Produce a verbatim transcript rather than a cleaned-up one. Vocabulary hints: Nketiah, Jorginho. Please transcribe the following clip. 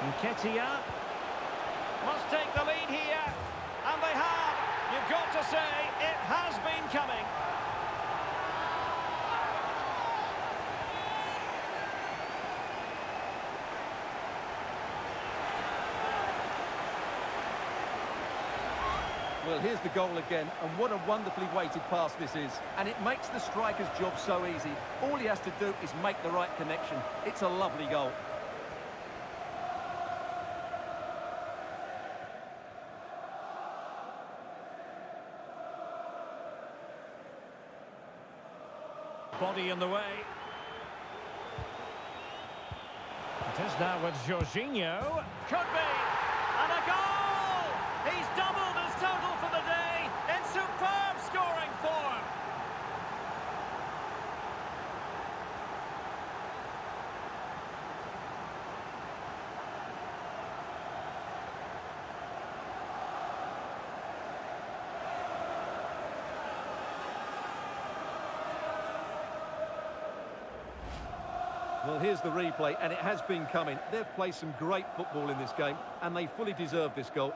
Nketiah must take the lead here, and they have. You've got to say it has been coming. Well, here's the goal again, and what a wonderfully weighted pass this is. And it makes the striker's job so easy. All he has to do is make the right connection. It's a lovely goal. Body in the way. It is now with Jorginho. Could be. And a goal! He's doubled his total for the day in superb scoring form. Well, here's the replay, and it has been coming. They've played some great football in this game, and they fully deserve this goal.